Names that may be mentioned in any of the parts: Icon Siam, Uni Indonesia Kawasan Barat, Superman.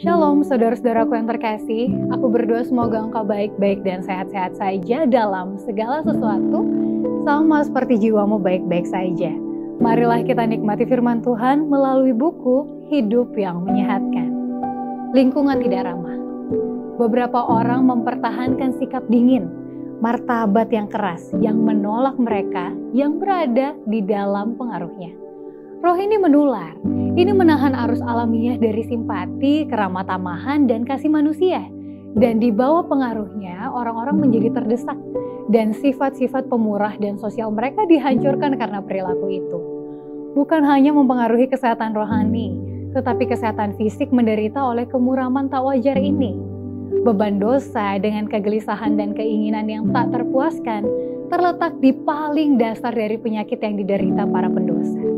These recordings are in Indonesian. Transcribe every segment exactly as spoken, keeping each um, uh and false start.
Shalom saudara-saudaraku yang terkasih, aku berdoa semoga engkau baik-baik dan sehat-sehat saja dalam segala sesuatu, sama seperti jiwamu baik-baik saja. Marilah kita nikmati firman Tuhan melalui buku Hidup yang Menyehatkan. Lingkungan tidak ramah. Beberapa orang mempertahankan sikap dingin, martabat yang keras, yang menolak mereka yang berada di dalam pengaruhnya. Roh ini menular. Ini menahan arus alamiah dari simpati, keramah tamahan, dan kasih manusia. Dan di bawah pengaruhnya, orang-orang menjadi terdesak. Dan sifat-sifat pemurah dan sosial mereka dihancurkan karena perilaku itu. Bukan hanya mempengaruhi kesehatan rohani, tetapi kesehatan fisik menderita oleh kemuraman tak wajar ini. Beban dosa dengan kegelisahan dan keinginan yang tak terpuaskan terletak di paling dasar dari penyakit yang diderita para pendosa.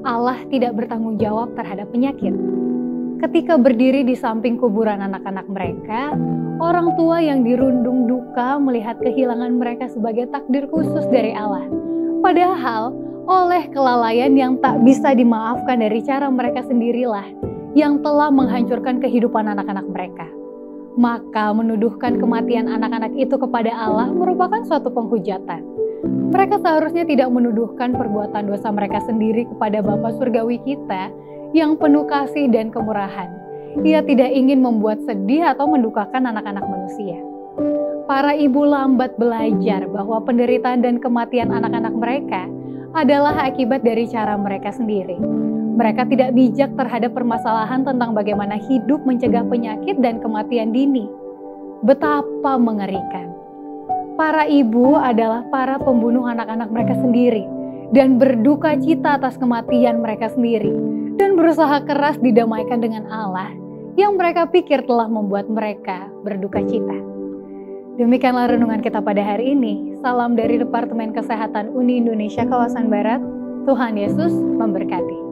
Allah tidak bertanggung jawab terhadap penyakit. Ketika berdiri di samping kuburan anak-anak mereka, orang tua yang dirundung duka melihat kehilangan mereka sebagai takdir khusus dari Allah. Padahal, oleh kelalaian yang tak bisa dimaafkan dari cara mereka sendirilah yang telah menghancurkan kehidupan anak-anak mereka. Maka menuduhkan kematian anak-anak itu kepada Allah merupakan suatu penghujatan. Mereka seharusnya tidak menuduhkan perbuatan dosa mereka sendiri kepada Bapa Surgawi kita yang penuh kasih dan kemurahan. Ia tidak ingin membuat sedih atau mendukakan anak-anak manusia. Para ibu lambat belajar bahwa penderitaan dan kematian anak-anak mereka adalah akibat dari cara mereka sendiri. Mereka tidak bijak terhadap permasalahan tentang bagaimana hidup mencegah penyakit dan kematian dini. Betapa mengerikan. Para ibu adalah para pembunuh anak-anak mereka sendiri dan berduka cita atas kematian mereka sendiri dan berusaha keras didamaikan dengan Allah yang mereka pikir telah membuat mereka berduka cita. Demikianlah renungan kita pada hari ini. Salam dari Departemen Kesehatan Uni Indonesia Kawasan Barat. Tuhan Yesus memberkati.